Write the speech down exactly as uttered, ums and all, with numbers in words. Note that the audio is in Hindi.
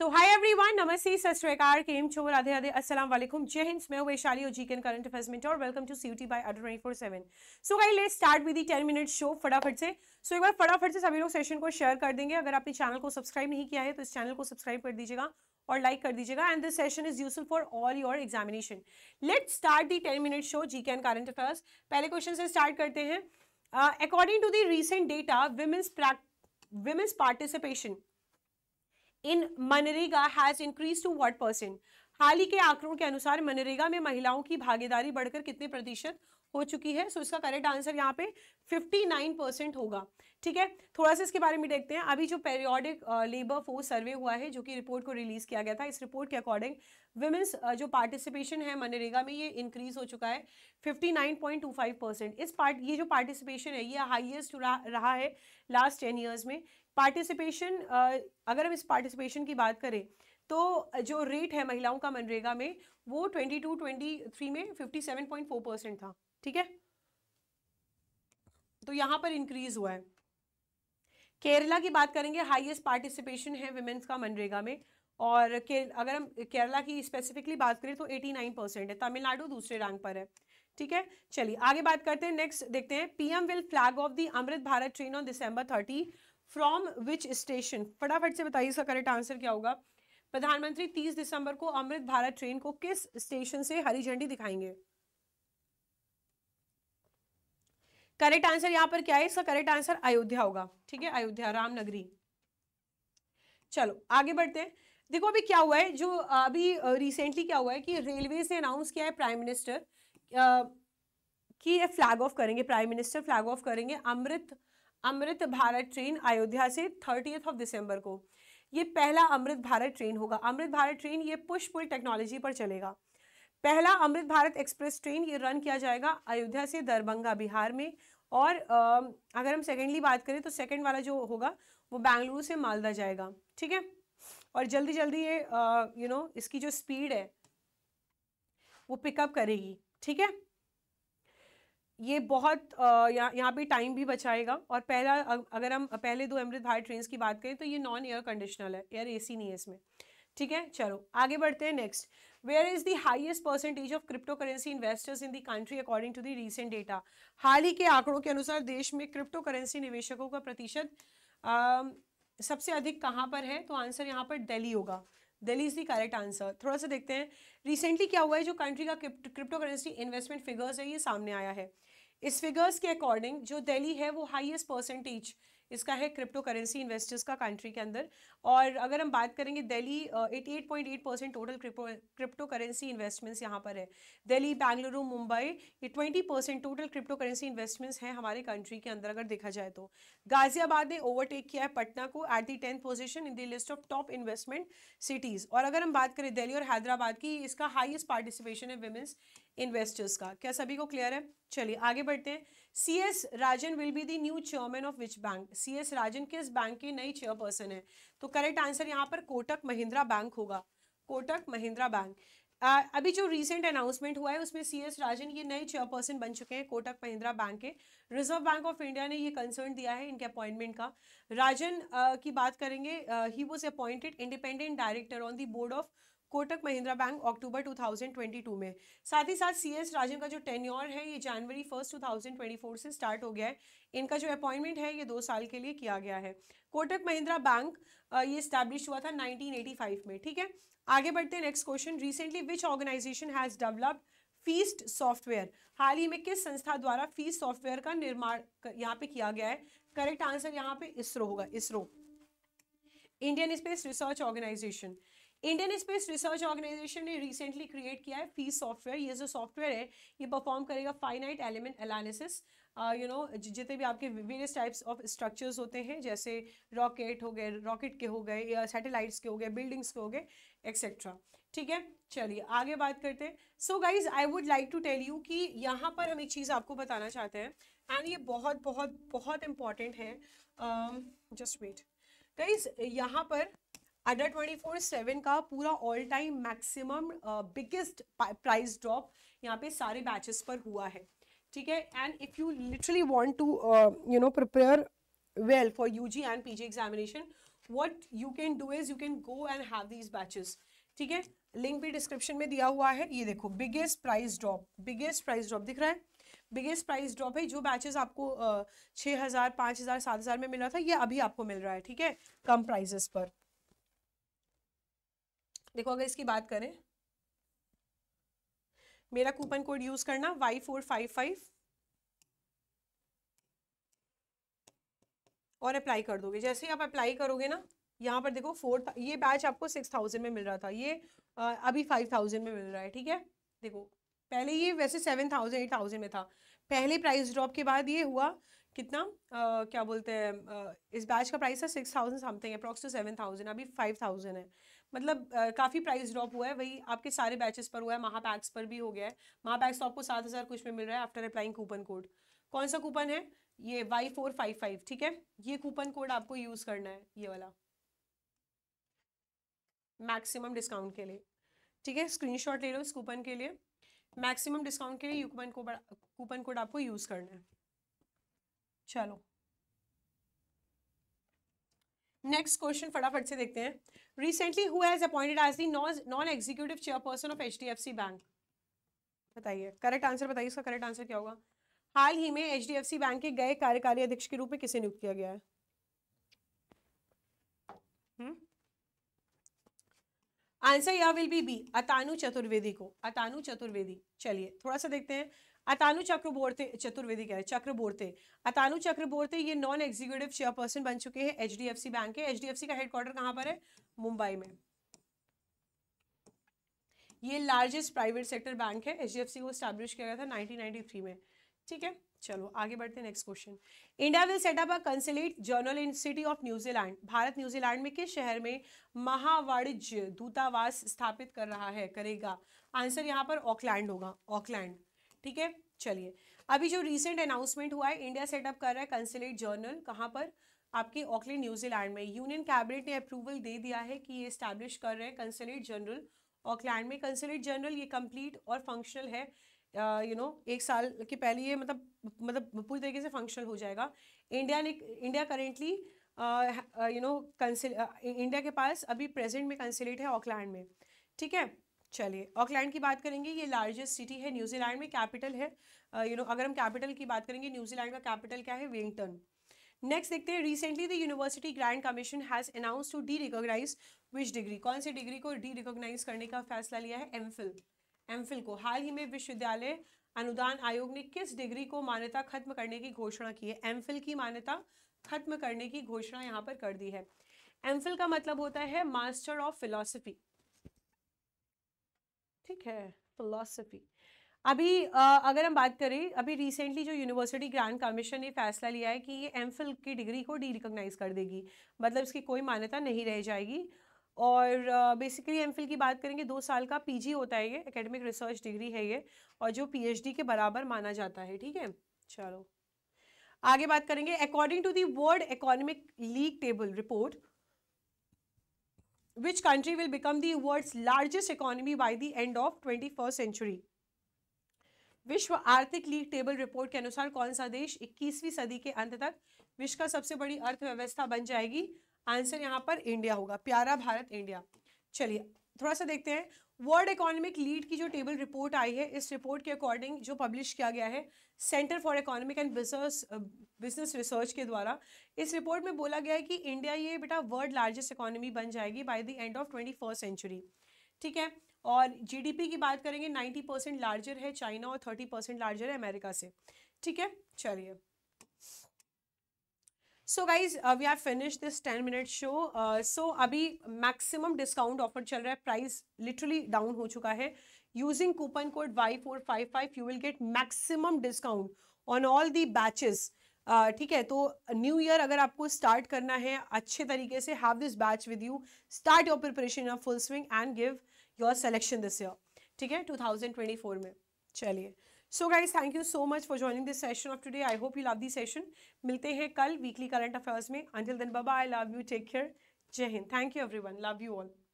तो हाय एवरीवन, नमस्ते, सत श्री अकाल, केम छो, राधे राधे, अस्सलाम वालेकुम, जय हिंद। मैं हूं वैशाली और GK and current affairs mentor, welcome to CUT by अटू twenty four seven. So guys, let's start with the ten minute show फटाफट से। सो एक बार फटाफट से सभी लोग सेशन को शेयर कर देंगे। अगर आपने चैनल को सब्सक्राइब नहीं किया है तो इस चैनल को सब्सक्राइब कर दीजिएगा और लाइक कर दीजिएगा। And this session is useful for all your examination. Let's start the ten minute show GK and current affairs. पहले क्वेश्चन से स्टार्ट करते हैं। According to the recent data, women's women's participation in मनरेगा has increase to what percent? हाल ही के आंकड़ों के अनुसार मनरेगा में महिलाओं की भागीदारी बढ़कर कितने प्रतिशत हो चुकी है? सो so, इसका करेक्ट आंसर यहाँ पे फिफ्टी नाइन परसेंट होगा। ठीक है, थोड़ा सा इसके बारे में देखते हैं। अभी जो पेरियोडिक लेबर फोर्स सर्वे हुआ है, जो कि रिपोर्ट को रिलीज किया गया था, इस रिपोर्ट के अकॉर्डिंग विमेंस uh, जो पार्टिसिपेशन है मनरेगा में ये इंक्रीज हो चुका है fifty nine point two five percent. इस पार्ट ये जो पार्टिसिपेशन है ये हाईएस्ट रहा है लास्ट टेन ईयर्स में। पार्टिसिपेशन uh, अगर हम इस पार्टिसिपेशन की बात करें तो जो रेट है महिलाओं का मनरेगा में वो ट्वेंटी टू ट्वेंटी थ्री में fifty seven point four percent था। ठीक है, तो यहाँ पर इंक्रीज हुआ है। केरला की बात करेंगे, हाईएस्ट पार्टिसिपेशन है विमेंस का मनरेगा में, और के, अगर हम केरला की स्पेसिफिकली बात करें तो एटी नाइन परसेंट है। तमिलनाडु दूसरे रैंक पर है। ठीक है, चलिए आगे बात करते हैं। नेक्स्ट देखते हैं, PM will flag off the Amrit Bharat train on December thirty from which station? फटाफट से बताइए इसका करेक्ट आंसर क्या होगा। प्रधानमंत्री तीस दिसंबर को अमृत भारत ट्रेन को किस स्टेशन से हरी झंडी दिखाएंगे? करेक्ट आंसर यहाँ पर क्या है? इसका करेक्ट आंसर अयोध्या होगा। ठीक है, अयोध्या रामनगरी। चलो आगे बढ़ते हैं। देखो अभी क्या हुआ है, जो अभी रिसेंटली क्या हुआ है कि रेलवेज ने अनाउंस किया है प्राइम मिनिस्टर कि ये फ्लैग ऑफ करेंगे, प्राइम मिनिस्टर फ्लैग ऑफ करेंगे अमृत अमृत भारत ट्रेन अयोध्या से थर्टीएथ ऑफ दिसंबर को। ये पहला अमृत भारत ट्रेन होगा। अमृत भारत ट्रेन ये पुश पुल टेक्नोलॉजी पर चलेगा। पहला अमृत भारत एक्सप्रेस ट्रेन ये रन किया जाएगा अयोध्या से दरभंगा बिहार में, और अगर हम सेकेंडली बात करें तो सेकेंड वाला जो होगा वो बेंगलुरु से मालदा जाएगा। ठीक है, और जल्दी जल्दी ये यू नो इसकी जो स्पीड है वो पिकअप करेगी। ठीक है, ये बहुत यहाँ यहाँ पे टाइम भी बचाएगा। और पहला, अगर हम पहले दो अमृत भारत ट्रेन की बात करें तो ये नॉन एयर कंडीशनल है, एयर ए सी नहीं है इसमें। ठीक है, चलो आगे बढ़ते हैं। Next, where is the highest percentage of crypto currency investors in the country according to the recent data? हाल ही के आंकड़ों के अनुसार देश में क्रिप्टो करेंसी निवेशकों का प्रतिशत आ, सबसे अधिक कहाँ पर है? तो आंसर यहाँ पर दिल्ली होगा। Delhi is the correct answer. थोड़ा सा देखते हैं रिसेंटली क्या हुआ है। जो कंट्री का क्रिप्टो करेंसी इन्वेस्टमेंट फिगर्स है ये सामने आया है। इस फिगर्स के अकॉर्डिंग जो दिल्ली है वो हाईएस्ट परसेंटेज इसका है क्रिप्टो करेंसी इन्वेस्टर्स का कंट्री के अंदर। और अगर हम बात करेंगे दिल्ली अट्ठासी point eight percent total crypto currency investments यहाँ पर है। दिल्ली, बेंगलुरु, मुंबई ये twenty percent total crypto currency investments हैं हमारे कंट्री के अंदर अगर देखा जाए तो। गाजियाबाद ने ओवरटेक किया है पटना को at the tenth position in the list of top investment cities. और अगर हम बात करें दिल्ली और हैदराबाद की, इसका हाइएस्ट पार्टिसिपेशन है विमेंस इन्वेस्टर्स का। क्या सभी को क्लियर है? चलिए आगे बढ़ते हैं। C S Rajan will be the new chairman of which bank? C S Rajan किस बैंक के नई चेयरपर्सन है? तो करेक्ट आंसर यहाँ पर कोटक महिंद्रा बैंक होगा। कोटक महिंद्रा बैंक। आ, अभी जो रिसेंट अनाउंसमेंट हुआ है उसमें सी एस राजन ये नए चेयरपर्सन बन चुके हैं कोटक महिंद्रा बैंक के। रिजर्व बैंक ऑफ इंडिया ने ये कंसर्न दिया है इनके अपॉइंटमेंट का। राजन आ, की बात करेंगे, he was appointed independent director on the board of Kotak Mahindra bank October two thousand twenty two में। साथ ही साथ सी एस राजन का जो टेन्योर है ये January first two thousand twenty four से स्टार्ट हो गया है। इनका जो अपॉइंटमेंट है ये दो साल के लिए किया गया है। कोटक महिंद्रा बैंक ये स्टैब्लिश हुआ था नाइनटीन एटी फाइव में। ठीक है, आगे बढ़ते हैं। Next question, recently which organisation has developed FEAST software? हाल ही में किस संस्था द्वारा फीस्ट सॉफ्टवेयर का निर्माण यहाँ पे किया गया है? करेक्ट आंसर यहाँ पे इसरो होगा। ISRO, Indian space research organisation. Indian space research organisation ने रिसेंटली क्रिएट किया है फीस सॉफ्टवेयर। ये जो सॉफ्टवेयर है ये परफॉर्म करेगा finite element analysis. You know जितने भी आपके वेरियस टाइप्स ऑफ स्ट्रक्चर्स होते हैं, जैसे रॉकेट हो गए, रॉकेट के हो गए, या सैटेलाइट्स के हो गए, बिल्डिंग्स के हो गए, एक्सेट्रा। ठीक है, चलिए आगे बात करते हैं। So guys, I would like to tell you कि यहाँ पर हम एक चीज़ आपको बताना चाहते हैं, एंड ये बहुत बहुत बहुत इम्पॉर्टेंट है। जस्ट वेट गाइज, यहाँ पर अंडर ट्वेंटी फोर सेवन का पूरा all time maximum biggest price drop यहाँ पे सारे बैचेस पर हुआ है। ठीक है, and if you literally want to you know prepare well for UG and PG examination, what you can do is you can go and have these batches. ठीक है, लिंक भी डिस्क्रिप्शन में दिया हुआ है. ये देखो biggest price drop, biggest price drop दिख रहा है, बिगेस्ट प्राइस ड्रॉप है. जो बैचेस आपको छः हज़ार पाँच हज़ार सात हज़ार में मिल रहा था, ये अभी आपको मिल रहा है. ठीक है, कम प्राइजेस पर. देखो अगर इसकी बात करें, मेरा कूपन कोड यूज करना वाई फोर फाइव फाइव, और अप्लाई कर दोगे. जैसे ही आप अप्लाई करोगे ना, यहाँ पर देखो फोर, ये बैच आपको सिक्स थाउजेंड में मिल रहा था, ये आ, अभी फाइव थाउजेंड में मिल रहा है. ठीक है, देखो पहले ये वैसे सेवन थाउजेंड एट थाउजेंड में था. पहले प्राइस ड्रॉप के बाद ये हुआ कितना, आ, क्या बोलते हैं, इस बैच का प्राइस था six thousand something, approx to seven thousand, अभी फाइव थाउजेंड है. मतलब आ, काफ़ी प्राइस ड्रॉप हुआ है. वही आपके सारे बैचेस पर हुआ है, महापैक्स पर भी हो गया है. महापैक्स तो आपको सात हज़ार कुछ में मिल रहा है आफ्टर अप्लाइंग कूपन कोड. कौन सा कूपन है ये, वाई फोर फाइव फाइव. ठीक है, ये कूपन कोड आपको यूज़ करना है, ये वाला, मैक्सिमम डिस्काउंट के लिए. ठीक है, स्क्रीनशॉट ले लो इस कूपन के लिए. मैक्सिमम डिस्काउंट के लिए ये कूपन कोड कूपन कोड आपको यूज़ करना है. चलो नेक्स्ट क्वेश्चन फटाफट से देखते हैं. Recently who has appointed as the non executive chairperson of HDFC bank? बताइए करेक्ट आंसर, बताइए इसका करेक्ट आंसर क्या होगा. हाल ही में एचडीएफसी बैंक के गए कार्यकारी अध्यक्ष के रूप में किसे नियुक्त किया गया है? हम्म, आंसर या will be B, Atanu Chaturvedi को. अतानु चतुर्वेदी. चलिए थोड़ा सा देखते हैं. अतानु चक्रबोर्ते चतुर्वेदी क्या है, चक्रबोर्ते. अतानु चक्रबोर्ते ये नॉन एग्जीक्यूटिव चेयरपर्सन बन चुके हैं एचडीएफसी बैंक के. एचडीएफसी का हेडक्वार्टर कहाँ पर है? मुंबई में. ये लार्जेस्ट प्राइवेट सेक्टर बैंक है. एचडीएफसी को स्टैब्लिश किया गया था नाइनटीन नाइंटी थ्री में. ठीक है, चलो आगे बढ़ते हैं. Next question. India will set up a consulate general in city of New Zealand. Bharat New Zealand में किस शहर में महावाणिज्य दूतावास स्थापित कर रहा है, करेगा? आंसर यहाँ पर ऑकलैंड होगा, ऑकलैंड. ठीक है, चलिए अभी जो रीसेंट अनाउंसमेंट हुआ है, इंडिया सेटअप कर रहा है कंसुलेट जनरल कहाँ पर, आपके ऑकलैंड न्यूजीलैंड में. यूनियन कैबिनेट ने अप्रूवल दे दिया है कि ये एस्टैब्लिश कर रहे हैं कंसुलेट जनरल ऑकलैंड में. कंसुलेट जनरल ये कंप्लीट और फंक्शनल है, you uh, know you know, एक साल के पहले ये मतलब मतलब पूरी तरीके से फंक्शनल हो जाएगा. इंडिया ने India currently you know consul India के पास अभी प्रेजेंट में कंसुलेट है ऑकलैंड में. ठीक है, चलिए ऑकलैंड की बात करेंगे. ये लार्जेस्ट सिटी है न्यूजीलैंड में, कैपिटल है, यू नो अगर हम कैपिटल की बात करेंगे, न्यूजीलैंड का कैपिटल क्या है? वेलिंगटन. नेक्स्ट देखते हैं. Recently the university grant commission has announce to derecognise which degree? कौन सी डिग्री को डी रिकोगनाइज करने का फैसला लिया है? एमफिल. एमफिल को हाल ही में विश्वविद्यालय अनुदान आयोग ने किस डिग्री को मान्यता खत्म करने की घोषणा की है? एमफिल की मान्यता खत्म करने की घोषणा यहाँ पर कर दी है. एमफिल का मतलब होता है मास्टर ऑफ फिलॉसफी. ठीक है, फिलॉसफी. अभी आ, अगर हम बात करें, अभी रिसेंटली जो यूनिवर्सिटी ग्रांट कमीशन ने फैसला लिया है कि ये एमफिल की डिग्री को डी रिकॉग्नाइज कर देगी, मतलब इसकी कोई मान्यता नहीं रह जाएगी. और बेसिकली एमफिल की बात करेंगे, दो साल का पीजी होता है, ये एकेडमिक रिसर्च डिग्री है ये, और जो पीएचडी के बराबर माना जाता है. ठीक है, चलो आगे बात करेंगे. According to the world economic league table report, which country will become the world's largest economy by the end of twenty first century? विश्व आर्थिक लीग टेबल रिपोर्ट के अनुसार कौन सा देश इक्कीसवीं सदी के अंत तक विश्व का सबसे बड़ी अर्थव्यवस्था बन जाएगी? आंसर यहाँ पर इंडिया होगा. प्यारा भारत इंडिया. चलिए थोड़ा सा देखते हैं. वर्ल्ड इकोनॉमिक लीड की जो टेबल रिपोर्ट आई है, इस रिपोर्ट के अकॉर्डिंग जो पब्लिश किया गया है centre for economic and Business Business research के द्वारा, इस रिपोर्ट में बोला गया है कि इंडिया ये बेटा वर्ल्ड लार्जेस्ट इकोनॉमी बन जाएगी by the end of twenty first century. ठीक है, और जीडीपी की बात करेंगे नाइन्टी परसेंट लार्जर है चाइना और थर्टी परसेंट लार्जर है अमेरिका से. ठीक है, चलिए so guys we have finish this ten minute show. So अभी मैक्सिमम डिस्काउंट ऑफर चल रहा है, प्राइस लिटरली डाउन हो चुका है. Using coupon code Y four five five you will get maximum discount on all the batches. ठीक है, तो न्यू ईयर अगर आपको स्टार्ट करना है अच्छे तरीके से, have this batch with you, start your preparation of full swing and give your selection this year. ठीक है, टू थाउजेंड ट्वेंटी फोर में. चलिए so guys thank you so much for joining this session of today. I hope you love this session. मिलते हैं कल वीकली करंट अफेयर्स में. Until then bye bye, I love you, take care, जय Hind, thank you everyone, love you all.